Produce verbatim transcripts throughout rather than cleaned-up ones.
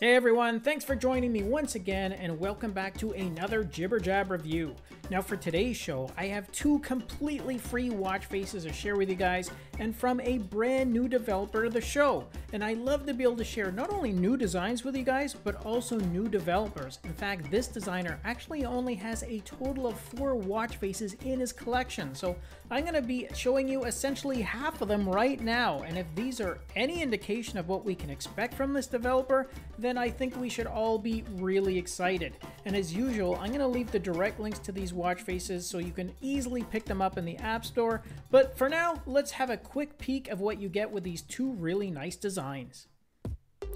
Hey everyone, thanks for joining me once again and welcome back to another Jibber Jab review. Now for today's show, I have two completely free watch faces to share with you guys and from a brand new developer to the show. And I love to be able to share not only new designs with you guys, but also new developers. In fact, this designer actually only has a total of four watch faces in his collection. So I'm gonna be showing you essentially half of them right now. And if these are any indication of what we can expect from this developer, then then I think we should all be really excited. And as usual, I'm gonna leave the direct links to these watch faces so you can easily pick them up in the App Store. But for now, let's have a quick peek of what you get with these two really nice designs.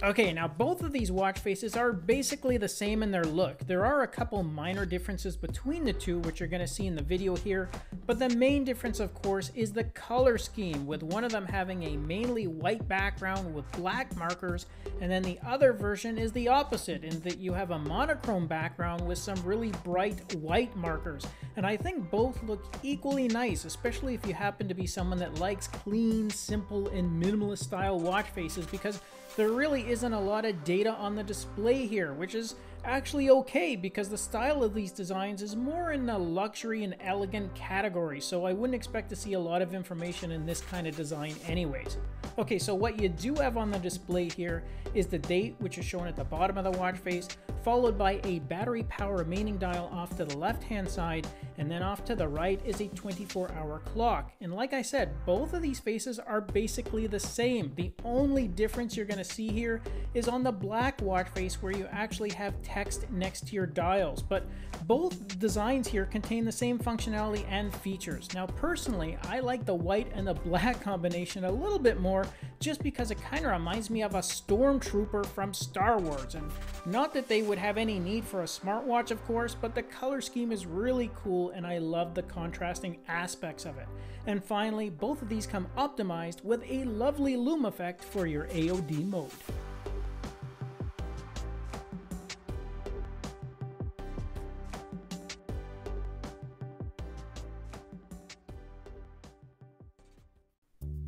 Okay, now both of these watch faces are basically the same in their look. There are a couple minor differences between the two, which you're going to see in the video here, but the main difference, of course, is the color scheme, with one of them having a mainly white background with black markers, and then the other version is the opposite, in that you have a monochrome background with some really bright white markers. And I think both look equally nice, especially if you happen to be someone that likes clean, simple, and minimalist style watch faces, because there really isn't a lot of data on the display here, which is actually okay because the style of these designs is more in the luxury and elegant category, so I wouldn't expect to see a lot of information in this kind of design anyways. Okay, so what you do have on the display here is the date, which is shown at the bottom of the watch face, followed by a battery power remaining dial off to the left hand side, and then off to the right is a twenty-four hour clock. And like I said, both of these faces are basically the same. The only difference you're going to see here is on the black watch face where you actually have text next to your dials, but both designs here contain the same functionality and features. Now personally, I like the white and the black combination a little bit more just because it kind of reminds me of a stormtrooper from Star Wars, and not that they would have any need for a smartwatch, of course, but the color scheme is really cool and I love the contrasting aspects of it. And finally, both of these come optimized with a lovely loom effect for your A O D mode.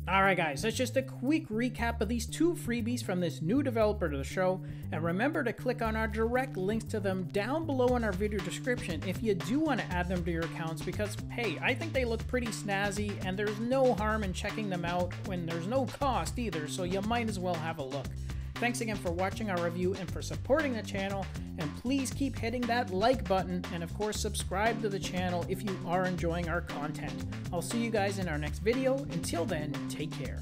Alright guys, that's just a quick recap of these two freebies from this new developer to the show, and remember to click on our direct links to them down below in our video description if you do want to add them to your accounts, because hey, I think they look pretty snazzy and there's no harm in checking them out when there's no cost either, so you might as well have a look. Thanks again for watching our review and for supporting the channel, and please keep hitting that like button and of course subscribe to the channel if you are enjoying our content. I'll see you guys in our next video. Until then, take care.